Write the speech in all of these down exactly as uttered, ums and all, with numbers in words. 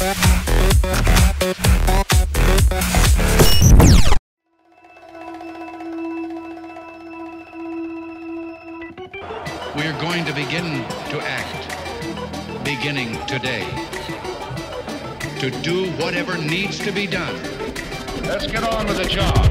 We're going to begin to act, beginning today, to do whatever needs to be done. Let's get on with the job.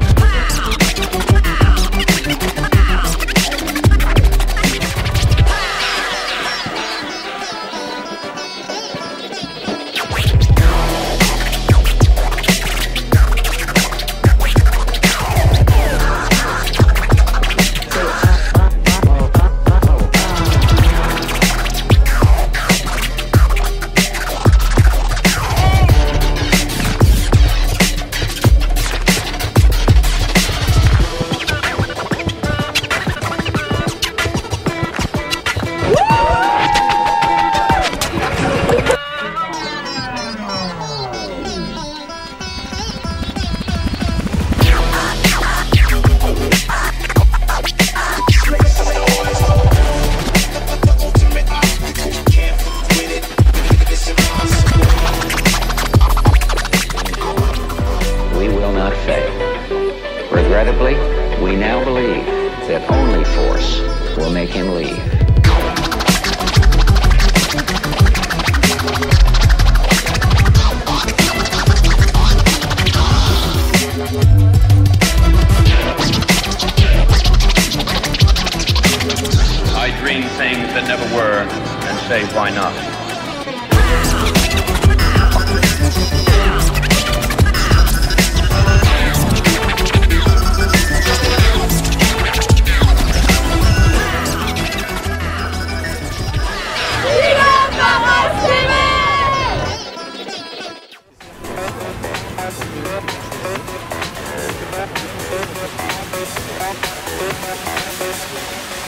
Regrettably, we now believe that only force will make him leave. I dream things that never were and say, why not? We'll be right back.